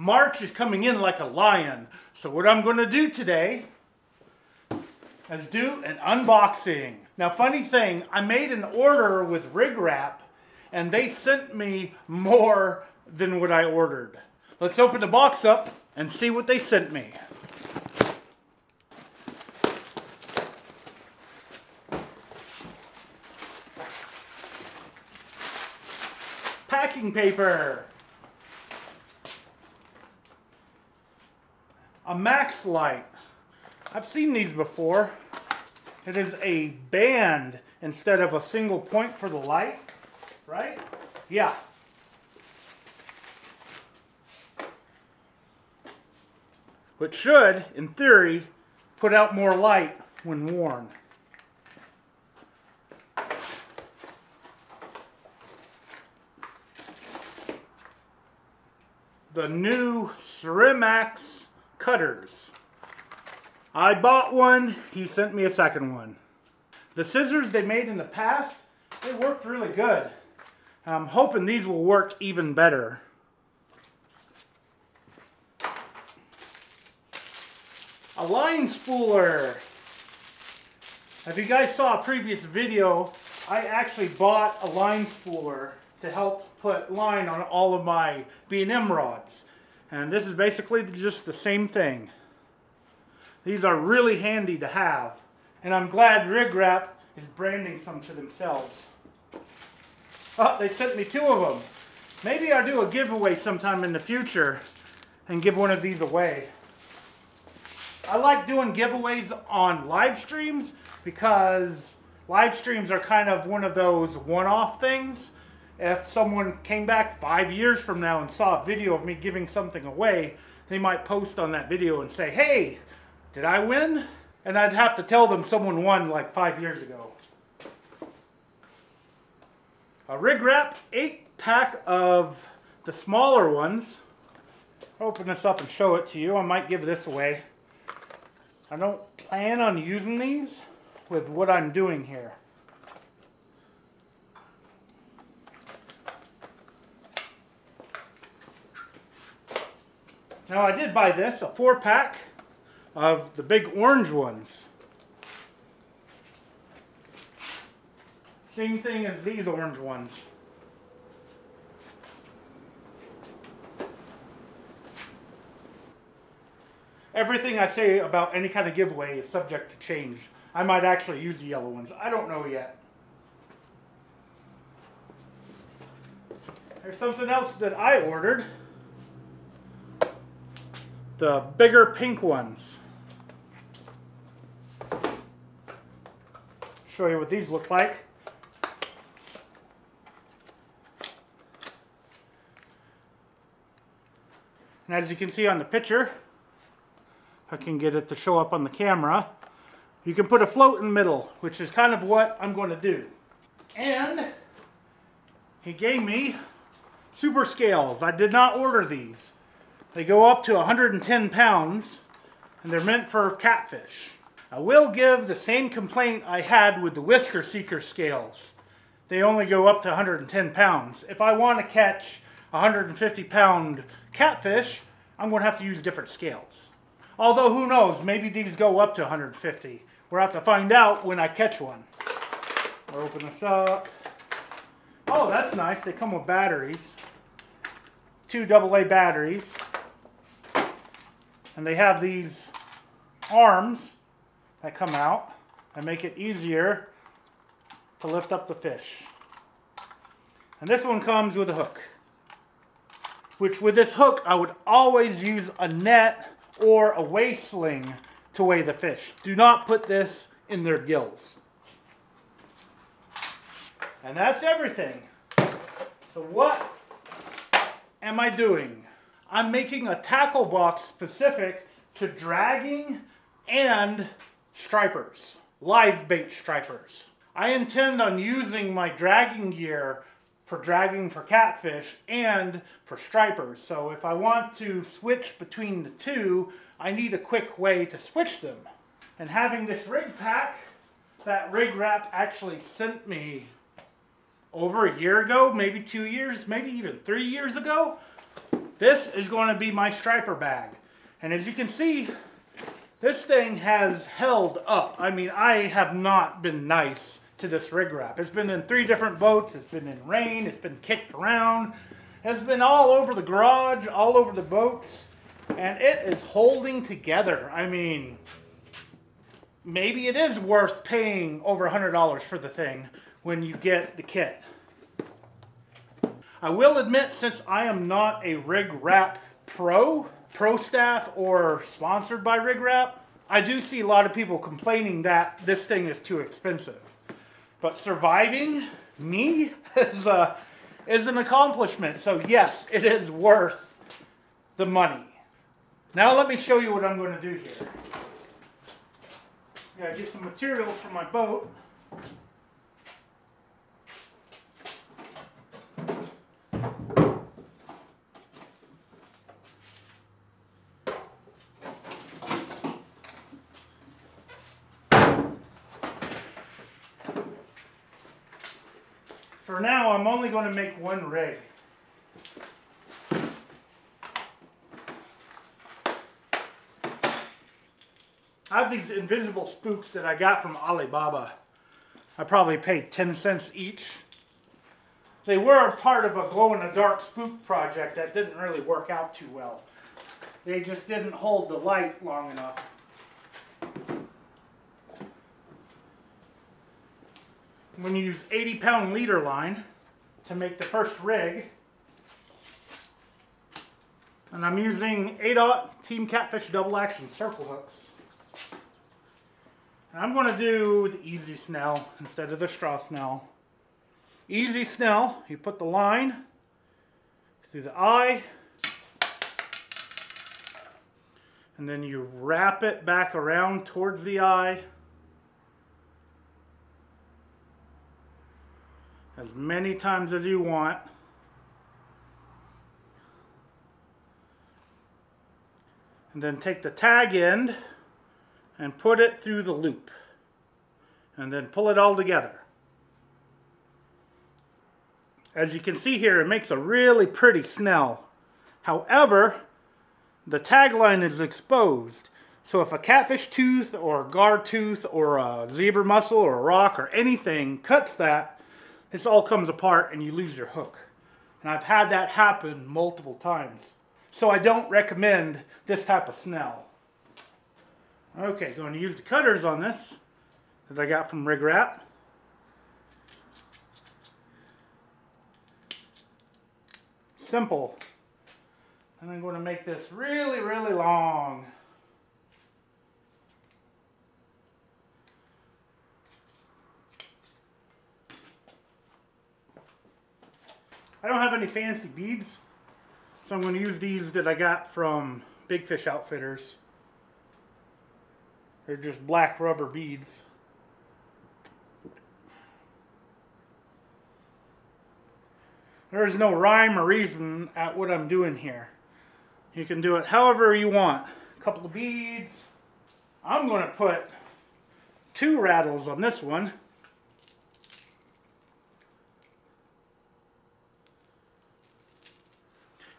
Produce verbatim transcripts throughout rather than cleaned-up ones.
March is coming in like a lion. So what I'm going to do today is do an unboxing. Now, funny thing, I made an order with RigRap and they sent me more than what I ordered. Let's open the box up and see what they sent me. Packing paper. A MaxLite. I've seen these before. It is a band instead of a single point for the light, right? Yeah. Which should, in theory, put out more light when worn. The new CeraMax Cutters. I bought one, he sent me a second one. The scissors they made in the past, they worked really good. I'm hoping these will work even better. A line spooler. If you guys saw a previous video, I actually bought a line spooler to help put line on all of my B and M rods. And this is basically just the same thing. These are really handy to have. And I'm glad RigRap is branding some to themselves. Oh, they sent me two of them. Maybe I'll do a giveaway sometime in the future and give one of these away. I like doing giveaways on live streams because live streams are kind of one of those one-off things. If someone came back five years from now and saw a video of me giving something away, they might post on that video and say, hey, did I win? And I'd have to tell them someone won like five years ago. A RigRap eight pack of the smaller ones. I'll open this up and show it to you. I might give this away. I don't plan on using these with what I'm doing here. Now I did buy this, a four pack of the big orange ones. Same thing as these orange ones. Everything I say about any kind of giveaway is subject to change. I might actually use the yellow ones. I don't know yet. There's something else that I ordered. The bigger pink ones. Show you what these look like. And as you can see on the picture, I can get it to show up on the camera. You can put a float in the middle, which is kind of what I'm going to do. And he gave me super scales. I did not order these. They go up to one hundred ten pounds, and they're meant for catfish. I will give the same complaint I had with the Whisker Seeker scales. They only go up to one hundred ten pounds. If I want to catch one hundred fifty pound catfish, I'm going to have to use different scales. Although, who knows, maybe these go up to one hundred fifty. We'll have to find out when I catch one. We'll open this up. Oh, that's nice. They come with batteries. Two double A batteries. And they have these arms that come out and make it easier to lift up the fish. And this one comes with a hook. Which with this hook, I would always use a net or a weigh sling to weigh the fish. Do not put this in their gills. And that's everything. So what am I doing? I'm making a tackle box specific to dragging and stripers, live bait stripers. I intend on using my dragging gear for dragging for catfish and for stripers. So if I want to switch between the two, I need a quick way to switch them. And having this rig pack that RigRap actually sent me over a year ago, maybe two years, maybe even three years ago, This is going to be my striper bag. And as you can see, this thing has held up. I mean, I have not been nice to this rig wrap. It's been in three different boats. It's been in rain. It's been kicked around. It's been all over the garage, all over the boats. And it is holding together. I mean, maybe it is worth paying over one hundred dollars for the thing when you get the kit. I will admit, since I am not a RigRap pro, pro staff, or sponsored by RigRap, I do see a lot of people complaining that this thing is too expensive. But surviving me is, a, is an accomplishment. So yes, it is worth the money. Now let me show you what I'm going to do here. I gotta get some materials for my boat. For now, I'm only going to make one rig. I have these invisible spooks that I got from Alibaba. I probably paid ten cents each. They were a part of a glow-in-the-dark spook project that didn't really work out too well. They just didn't hold the light long enough. I'm going to use eighty pound leader line to make the first rig. And I'm using eight aught Team Catfish double action circle hooks. I'm going to do the easy snell instead of the straw snell. Easy snell, you put the line through the eye, and then you wrap it back around towards the eye as many times as you want. And then take the tag end and put it through the loop, and then pull it all together. As you can see here, it makes a really pretty snell. However, the tagline is exposed, so if a catfish tooth or a gar tooth or a zebra mussel or a rock or anything cuts that, this all comes apart and you lose your hook. And I've had that happen multiple times. So I don't recommend this type of snell. Okay, going to use the cutters on this that I got from RigRap. Simple. And I'm going to make this really, really long. I don't have any fancy beads, so I'm going to use these that I got from Big Fish Outfitters. They're just black rubber beads. There is no rhyme or reason at what I'm doing here. You can do it however you want. A couple of beads. I'm going to put two rattles on this one.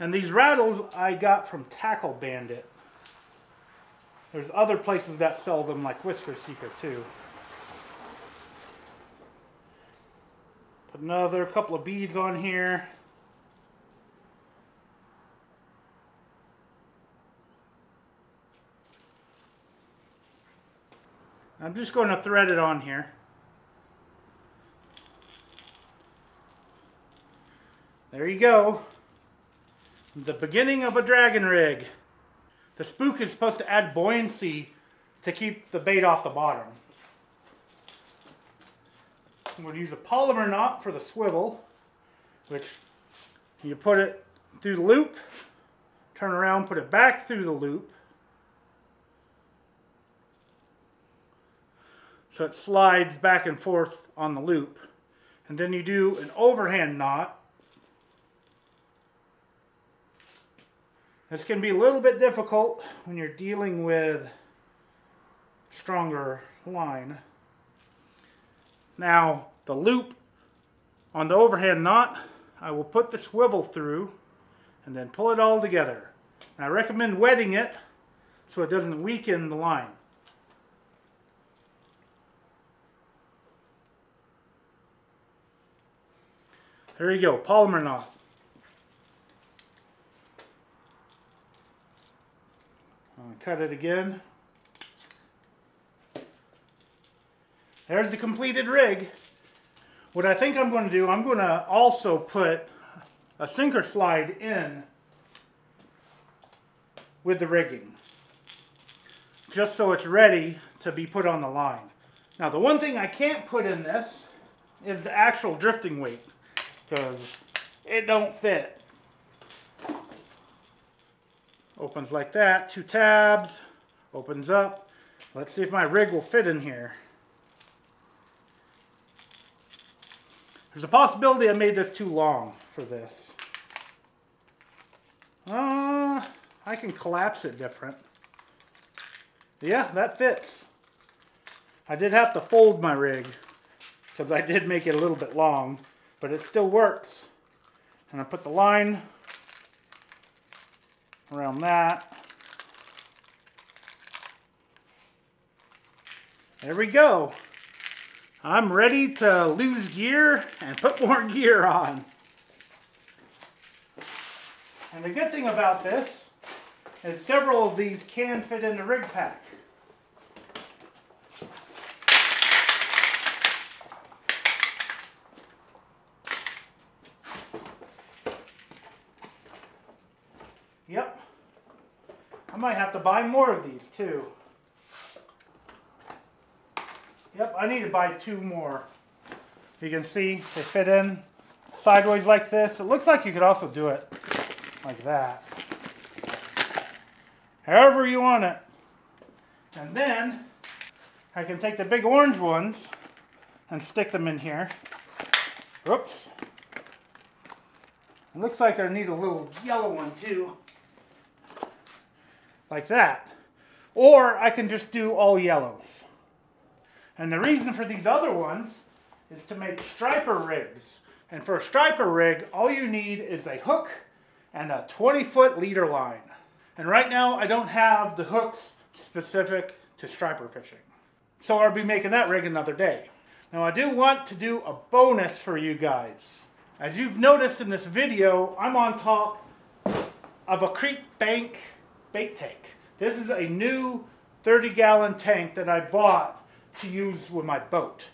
And these rattles I got from Tackle Bandit. There's other places that sell them, like Whisker Seeker, too. Put another couple of beads on here. I'm just going to thread it on here. There you go. The beginning of a dragon rig. The spook is supposed to add buoyancy to keep the bait off the bottom. I'm going to use a polymer knot for the swivel, which you put it through the loop, turn around, put it back through the loop, so it slides back and forth on the loop. And then you do an overhand knot. This can be a little bit difficult when you're dealing with stronger line. Now, the loop on the overhand knot, I will put the swivel through and then pull it all together. And I recommend wetting it so it doesn't weaken the line. There you go, polymer knot. Cut it again. There's the completed rig. What I think I'm going to do, I'm going to also put a sinker slide in with the rigging, just so it's ready to be put on the line. Now the one thing I can't put in this is the actual drifting weight, because it don't fit. Opens like that, two tabs, opens up. Let's see if my rig will fit in here. There's a possibility I made this too long for this. Uh, I can collapse it different. Yeah, that fits. I did have to fold my rig because I did make it a little bit long, but it still works. And I put the line around that. There we go. I'm ready to lose gear and put more gear on. And the good thing about this is several of these can fit in the rig pack. Yep. I might have to buy more of these too. Yep, I need to buy two more. You can see they fit in sideways like this. It looks like you could also do it like that. However you want it. And then I can take the big orange ones and stick them in here. Oops. It looks like I need a little yellow one too. Like that. Or I can just do all yellows. And the reason for these other ones is to make striper rigs. And for a striper rig, all you need is a hook and a twenty foot leader line. And right now, I don't have the hooks specific to striper fishing. So I'll be making that rig another day. Now I do want to do a bonus for you guys. As you've noticed in this video, I'm on top of a creek bank bait tank. This is a new thirty gallon tank that I bought to use with my boat.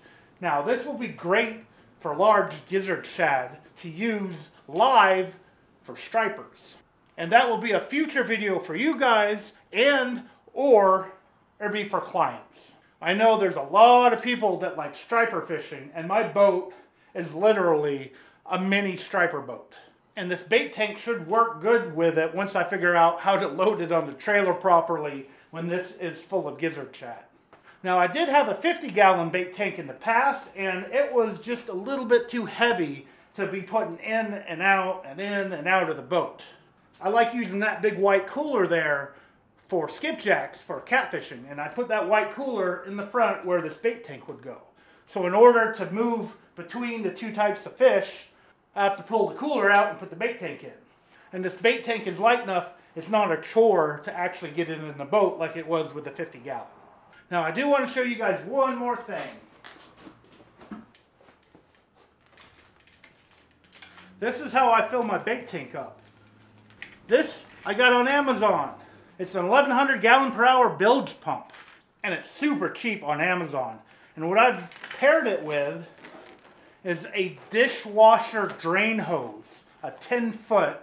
Now this will be great for large gizzard shad to use live for stripers. And that will be a future video for you guys, and or it'll be for clients. I know there's a lot of people that like striper fishing, and my boat is literally a mini striper boat. And this bait tank should work good with it once I figure out how to load it on the trailer properly when this is full of gizzard shad. Now I did have a fifty gallon bait tank in the past, and it was just a little bit too heavy to be putting in and out and in and out of the boat. I like using that big white cooler there for skipjacks for catfishing, and I put that white cooler in the front where this bait tank would go. So in order to move between the two types of fish, I have to pull the cooler out and put the bait tank in. And this bait tank is light enough, it's not a chore to actually get it in the boat like it was with the fifty gallon. Now I do want to show you guys one more thing. This is how I fill my bait tank up. This I got on Amazon. It's an eleven hundred gallon per hour bilge pump, and it's super cheap on Amazon. And what I've paired it with is a dishwasher drain hose, a ten foot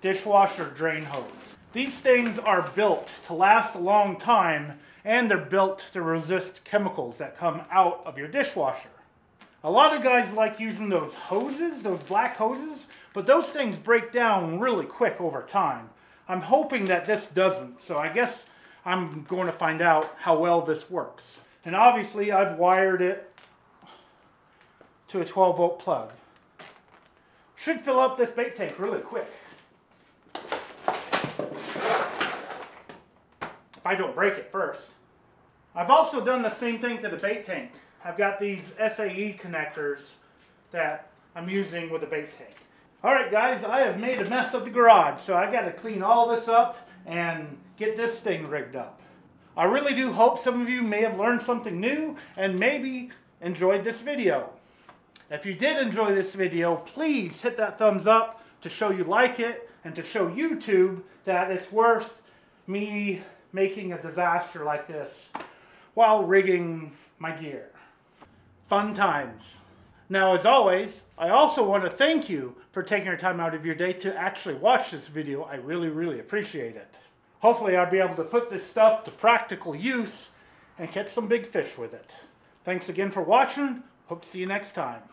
dishwasher drain hose. These things are built to last a long time, and they're built to resist chemicals that come out of your dishwasher. A lot of guys like using those hoses, those black hoses, but those things break down really quick over time. I'm hoping that this doesn't, so I guess I'm going to find out how well this works. And obviously I've wired it to a twelve volt plug. Should fill up this bait tank really quick. If I don't break it first. I've also done the same thing to the bait tank. I've got these S A E connectors that I'm using with the bait tank. Alright guys, I have made a mess of the garage, so I gotta clean all this up and get this thing rigged up. I really do hope some of you may have learned something new and maybe enjoyed this video. If you did enjoy this video, please hit that thumbs up to show you like it and to show YouTube that it's worth me making a disaster like this while rigging my gear. Fun times. Now, as always, I also want to thank you for taking your time out of your day to actually watch this video. I really, really appreciate it. Hopefully, I'll be able to put this stuff to practical use and catch some big fish with it. Thanks again for watching. Hope to see you next time.